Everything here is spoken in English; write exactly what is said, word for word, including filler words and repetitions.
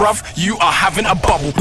bruv, you are having a bubble.